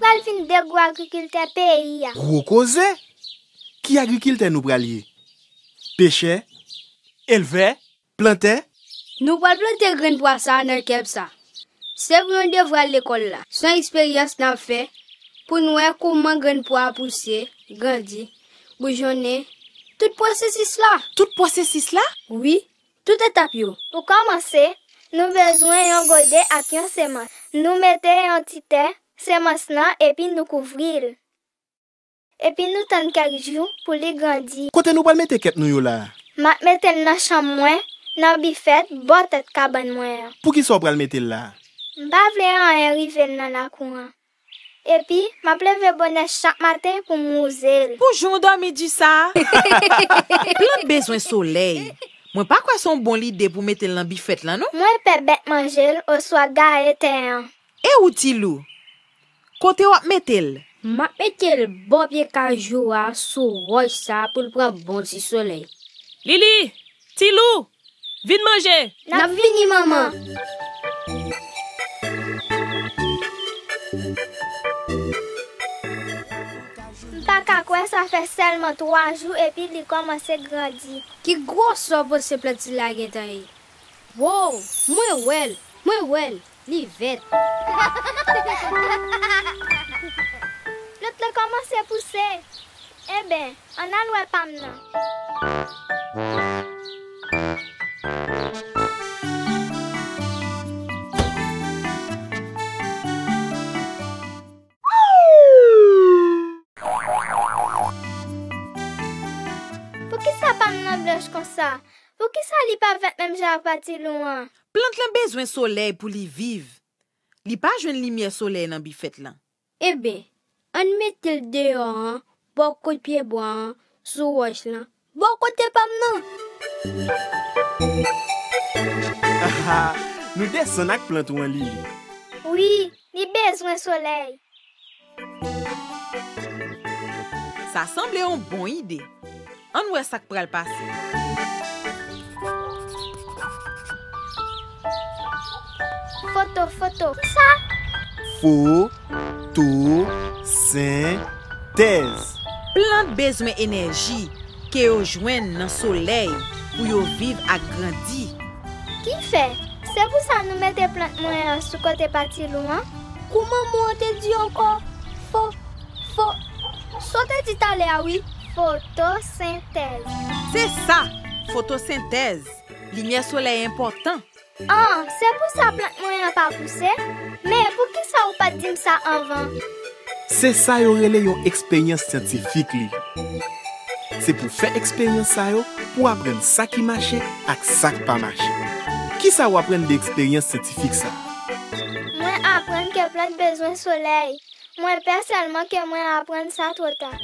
Pral fin dégou agriculteur pays ya. Rokoze? Qui agriculteur nous pral lié? Pêcher, élever, planter? Nous pral planter grain poisson dans keb ça. C'est pour nous devra l'école là. Son expérience n'a fait pour nous comment grain poisson pousser, grandir, bourgeonner. Tout processus là. Tout processus là? Oui, tout étape yo. Pour commencer, nous besoin d'un godet avec un semence. Nous mettons un petit terre, semence là et puis nous couvrir. Et puis nous tendons quelques jours pour les grandir. Côté nous pas mettre qu'est nous là. M'a mettre dans chambre moi, dans buffet, bon tête cabane moi. Pour qui soit pour le mettre là? M'pas vle arriver dans la cour. Et puis, ma pleve bonnet chaque matin pour mouser. Bonjour, dormi du ça. Plein besoin soleil. Moi pas quoi son bon l'idée pour mettre l'en bifette là non? Moi pas bête manger au soir gaétain. Et où Tilou? Côté où mettel? M'a mettel bon pied cajou à sous roche ça pour prendre bon si soleil. Lili, Tilou, viens manger. N'a fini maman. Ça fait seulement 3 jours et puis il commence à grandir. Qui gros ça pour ces petits là guettaille. Wow, moi well, l'hiver. L'autre commence à pousser. Eh ben, on a loué pas maintenant. Comme ça. Pour qui ça li pas avec même j'avais parti loin. Plante l'en besoin soleil pour li vivre. Li pas joine lumière soleil dans bifette là. Eh ben, on mettait dehors, bon côté pied bois, sous roche là. Bon côté pam non. Ah, nous descend ak plante ou en Lili. Oui, li besoin soleil. Ça semble une bonne idée. On voit ça qui pourra le passer. Photo. Ça? Photosynthèse. Plante besoin d'énergie qui est jointe dans le soleil pour vivre et grandir. Qui fait? C'est pour ça que nous mettons des plantes moyennes sur côté parti loin. Comment moi te dis encore? Sautez dit à l'air, oui. Photosynthèse. C'est ça, photosynthèse. Lumière soleil est important. Ah, c'est pour ça que plante moyen pas pousser. Mais pour qui ça ou pas dire ça avant? C'est ça yo relé yon expérience scientifique li. C'est pour faire expérience ça yo pour apprendre ça qui marche ak ça qui pas marche. Qui ça ou apprendre d'expérience scientifique ça? Moi apprendre que plante besoin soleil. Moi personnellement que moi apprendre ça trop tard.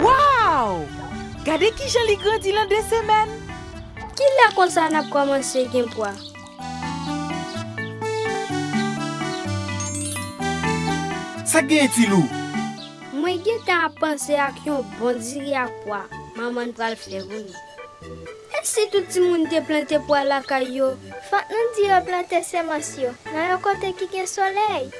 Wow! Regardez qui j'en ai grandi dans 2 semaines. Qui l'a comme ça n'a pas commencé à gagner poids? Ça gagne Tilou. Moi j'ai tant pensé à qui on bondit à poids. Maman va le faire. Si tout le monde te plante pour la caillou, faut nous dire planter semences dans le côté qui est soleil.